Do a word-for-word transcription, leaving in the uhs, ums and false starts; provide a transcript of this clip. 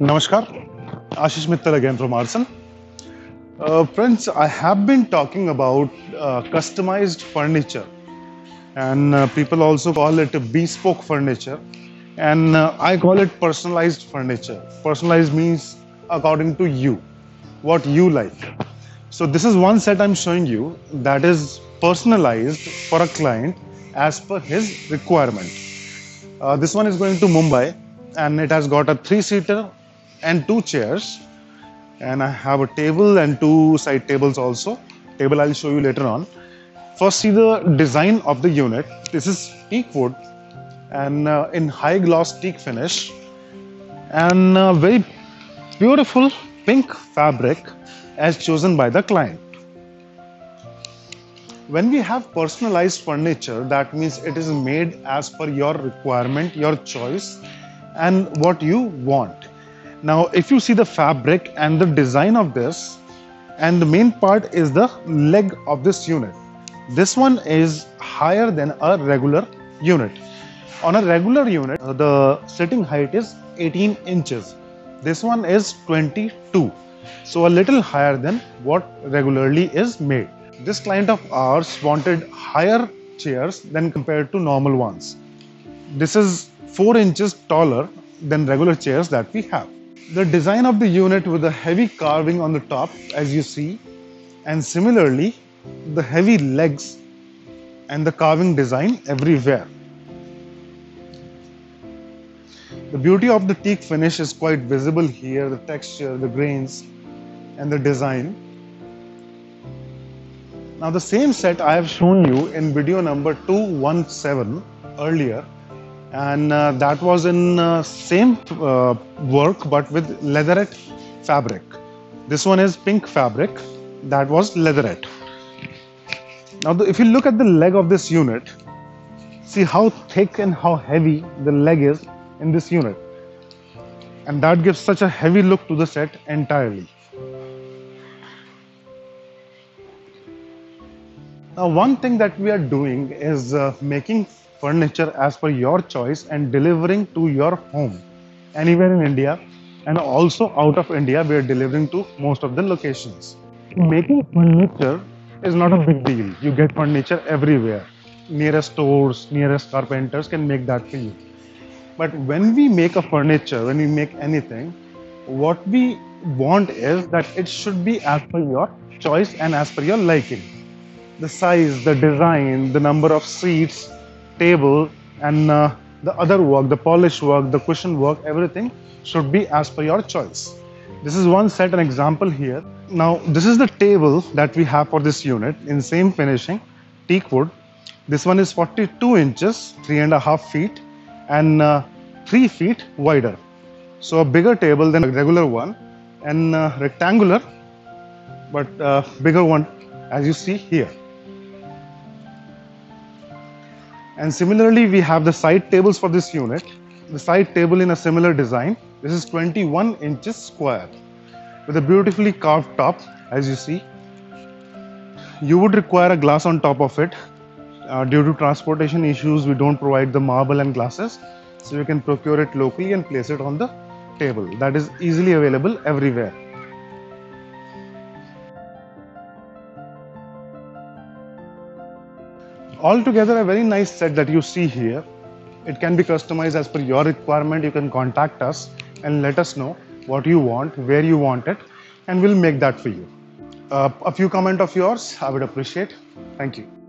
Namaskar, Ashish Mittal again from Aarsun. Uh, friends, I have been talking about uh, customized furniture, and uh, people also call it bespoke furniture, and uh, I call it personalized furniture. Personalized means according to you, what you like. So this is one set I'm showing you that is personalized for a client as per his requirement. Uh, this one is going to Mumbai, and it has got a three-seater and two chairs, and I have a table and two side tables also. Table I'll show you later on. First, see the design of the unit. This is teak wood and uh, in high gloss teak finish, and uh, very beautiful pink fabric as chosen by the client. When we have personalized furniture, that means it is made as per your requirement, your choice, and what you want. Now, if you see the fabric and the design of this, and the main part is the leg of this unit. This one is higher than a regular unit. On a regular unit, the sitting height is eighteen inches. This one is twenty-two, so a little higher than what regularly is made. This client of ours wanted higher chairs than compared to normal ones. This is four inches taller than regular chairs that we have. The design of the unit with a heavy carving on the top, as you see, and similarly the heavy legs and the carving design everywhere. The beauty of the teak finish is quite visible here, the texture, the grains and the design. Now the same set I have shown you in video number two one seven earlier, and uh, that was in uh, same uh, work but with leatherette fabric. This one is pink fabric, that was leatherette. Now the, if you look at the leg of this unit, see how thick and how heavy the leg is in this unit, and that gives such a heavy look to the set entirely. Now one thing that we are doing is uh, making furniture as per your choice and delivering to your home anywhere in India, and also out of India we are delivering to most of the locations. Making furniture is not a big deal. You get furniture everywhere. Nearest stores, nearest carpenters can make that for you. But when we make a furniture, when we make anything, what we want is that it should be as per your choice and as per your liking. The size, the design, the number of seats, table and uh, the other work, the polish work, the cushion work, everything should be as per your choice. This is one set, an example here. Now this is the table that we have for this unit in same finishing, teak wood. This one is forty-two inches, three and a half feet and uh, three feet wider. So a bigger table than a regular one, and uh, rectangular, but uh, bigger one as you see here. And similarly, we have the side tables for this unit. The side table in a similar design. This is twenty-one inches square with a beautifully carved top, as you see. You would require a glass on top of it. Uh, due to transportation issues, we don't provide the marble and glasses, so you can procure it locally and place it on the table. That is easily available everywhere. Altogether, a very nice set that you see here. It can be customized as per your requirement. You can contact us and let us know what you want, where you want it, and we'll make that for you. Uh, a few comments of yours, I would appreciate. Thank you.